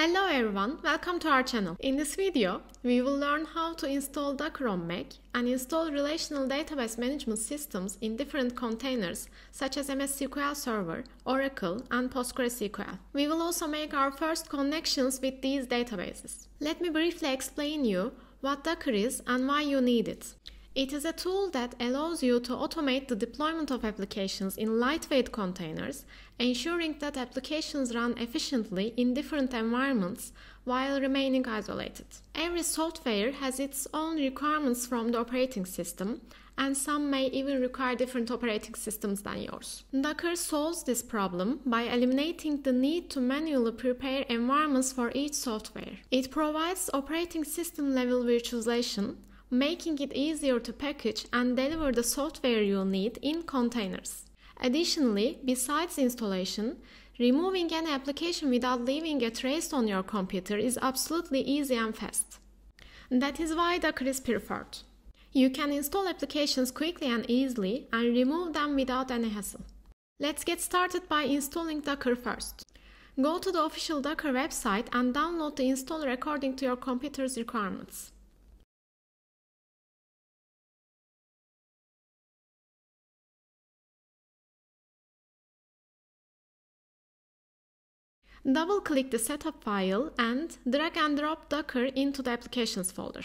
Hello everyone, welcome to our channel. In this video, we will learn how to install Docker on Mac and install relational database management systems in different containers such as MS SQL Server, Oracle and PostgreSQL. We will also make our first connections with these databases. Let me briefly explain you what Docker is and why you need it. It is a tool that allows you to automate the deployment of applications in lightweight containers, ensuring that applications run efficiently in different environments while remaining isolated. Every software has its own requirements from the operating system, and some may even require different operating systems than yours. Docker solves this problem by eliminating the need to manually prepare environments for each software. It provides operating system-level virtualization, making it easier to package and deliver the software you need in containers. Additionally, besides installation, removing any application without leaving a trace on your computer is absolutely easy and fast. That is why Docker is preferred. You can install applications quickly and easily and remove them without any hassle. Let's get started by installing Docker first. Go to the official Docker website and download the installer according to your computer's requirements. Double-click the setup file and drag and drop Docker into the Applications folder.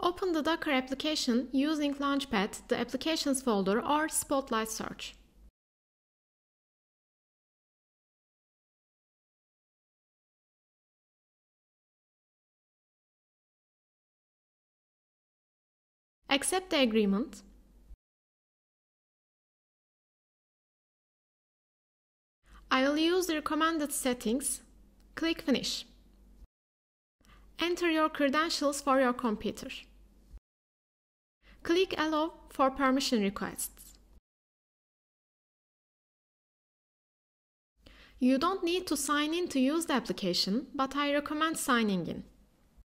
Open the Docker application using Launchpad, the Applications folder or Spotlight search. Accept the agreement. I will use the recommended settings. Click Finish. Enter your credentials for your computer. Click Allow for permission requests. You don't need to sign in to use the application, but I recommend signing in.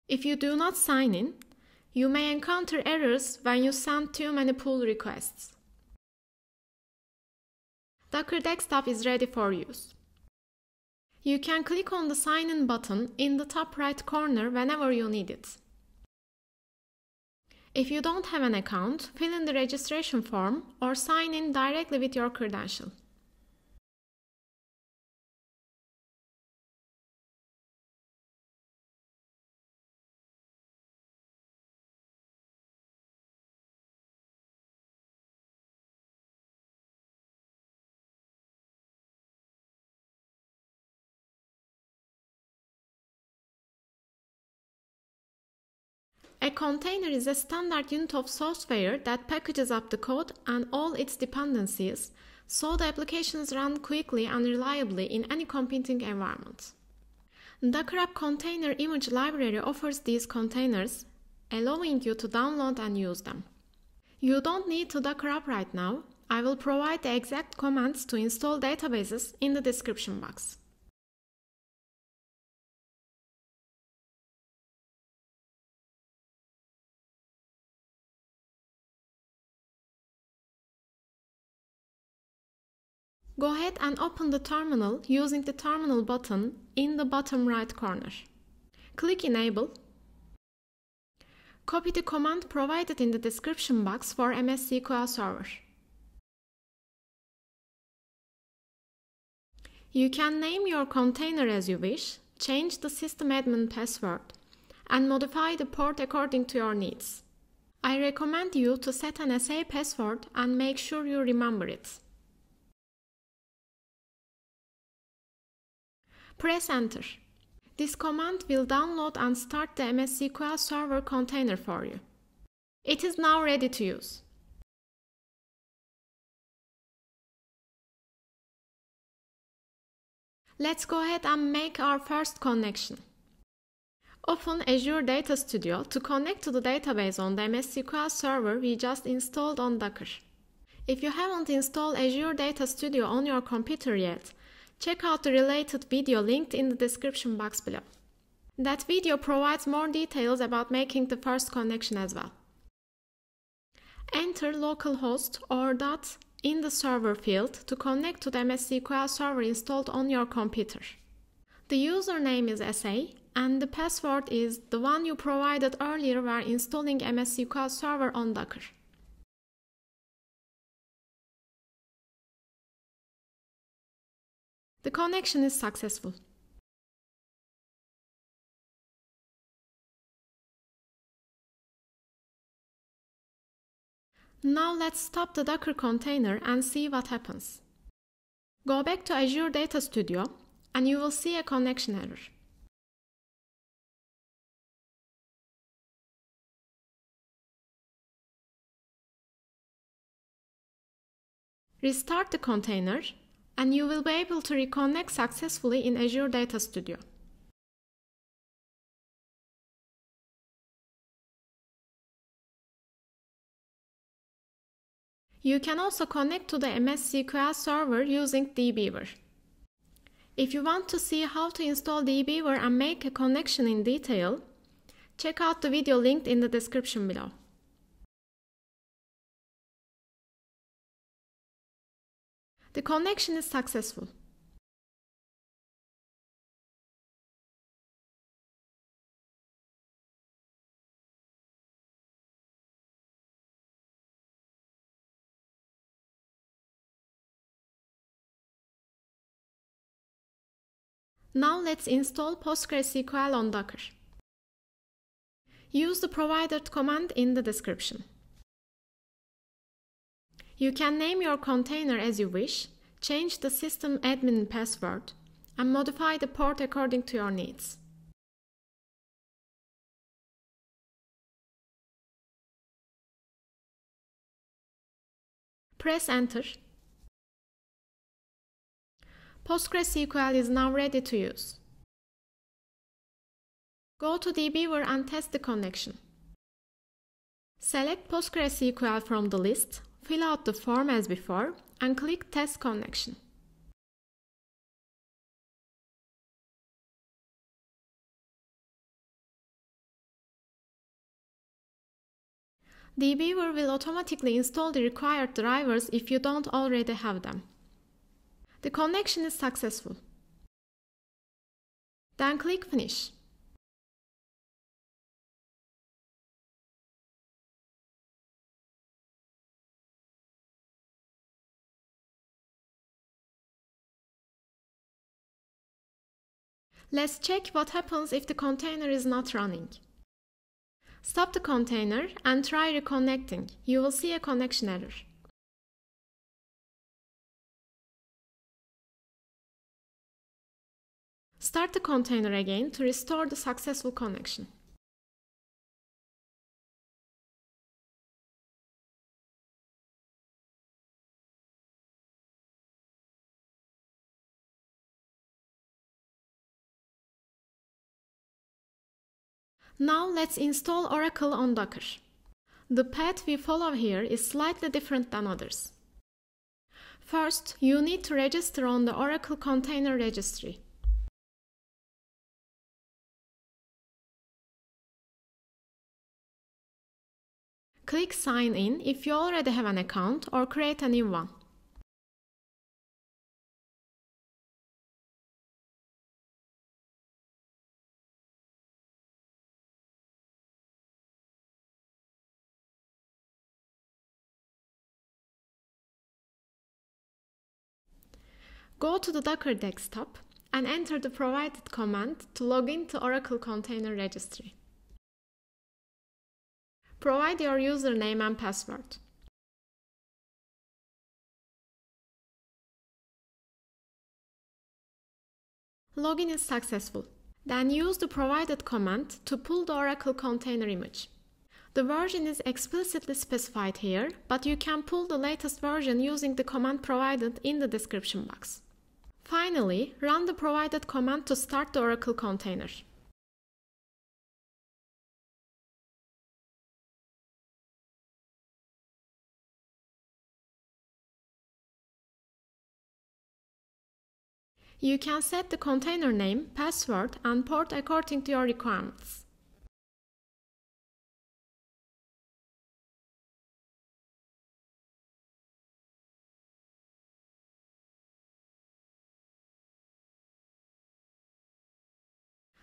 If you do not sign in, you may encounter errors when you send too many pull requests. Docker Desktop is ready for use. You can click on the Sign In button in the top right corner whenever you need it. If you don't have an account, fill in the registration form or sign in directly with your credential. A container is a standard unit of software that packages up the code and all its dependencies, so the applications run quickly and reliably in any computing environment. Docker App Container Image Library offers these containers, allowing you to download and use them. You don't need to Docker App right now. I will provide the exact commands to install databases in the description box. Go ahead and open the terminal using the terminal button in the bottom right corner. Click Enable. Copy the command provided in the description box for MS SQL Server. You can name your container as you wish, change the system admin password, and modify the port according to your needs. I recommend you to set an SA password and make sure you remember it. Press Enter. This command will download and start the MS SQL Server container for you. It is now ready to use. Let's go ahead and make our first connection. Open Azure Data Studio to connect to the database on the MS SQL Server we just installed on Docker. If you haven't installed Azure Data Studio on your computer yet, check out the related video linked in the description box below. That video provides more details about making the first connection as well. Enter localhost or in the server field to connect to the MS SQL Server installed on your computer. The username is SA and the password is the one you provided earlier when installing MS SQL Server on Docker. The connection is successful. Now let's stop the Docker container and see what happens. Go back to Azure Data Studio and you will see a connection error. Restart the container and you will be able to reconnect successfully in Azure Data Studio. You can also connect to the MS SQL Server using DBeaver. If you want to see how to install DBeaver and make a connection in detail, check out the video linked in the description below. The connection is successful. Now let's install PostgreSQL on Docker. Use the provided command in the description. You can name your container as you wish, change the system admin password, and modify the port according to your needs. Press Enter. PostgreSQL is now ready to use. Go to DBeaver and test the connection. Select PostgreSQL from the list, fill out the form as before, and click Test Connection. DBeaver will automatically install the required drivers if you don't already have them. The connection is successful. Then click Finish. Let's check what happens if the container is not running. Stop the container and try reconnecting. You will see a connection error. Start the container again to restore the successful connection. Now let's install Oracle on Docker. The path we follow here is slightly different than others. First, you need to register on the Oracle Container Registry. Click Sign In if you already have an account or create a new one. Go to the Docker desktop and enter the provided command to log in to Oracle Container Registry. Provide your username and password. Login is successful. Then use the provided command to pull the Oracle container image. The version is explicitly specified here, but you can pull the latest version using the command provided in the description box. Finally, run the provided command to start the Oracle container. You can set the container name, password, and port according to your requirements.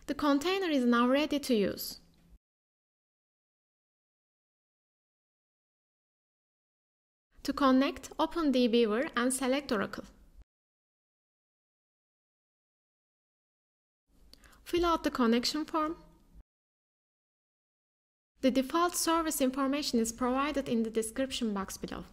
The container is now ready to use. To connect, open DBeaver and select Oracle. Fill out the connection form. The default service information is provided in the description box below.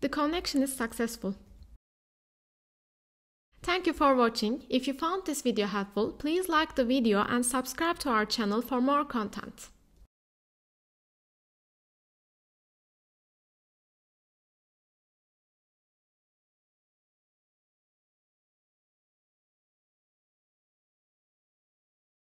The connection is successful. Thank you for watching. If you found this video helpful, please like the video and subscribe to our channel for more content.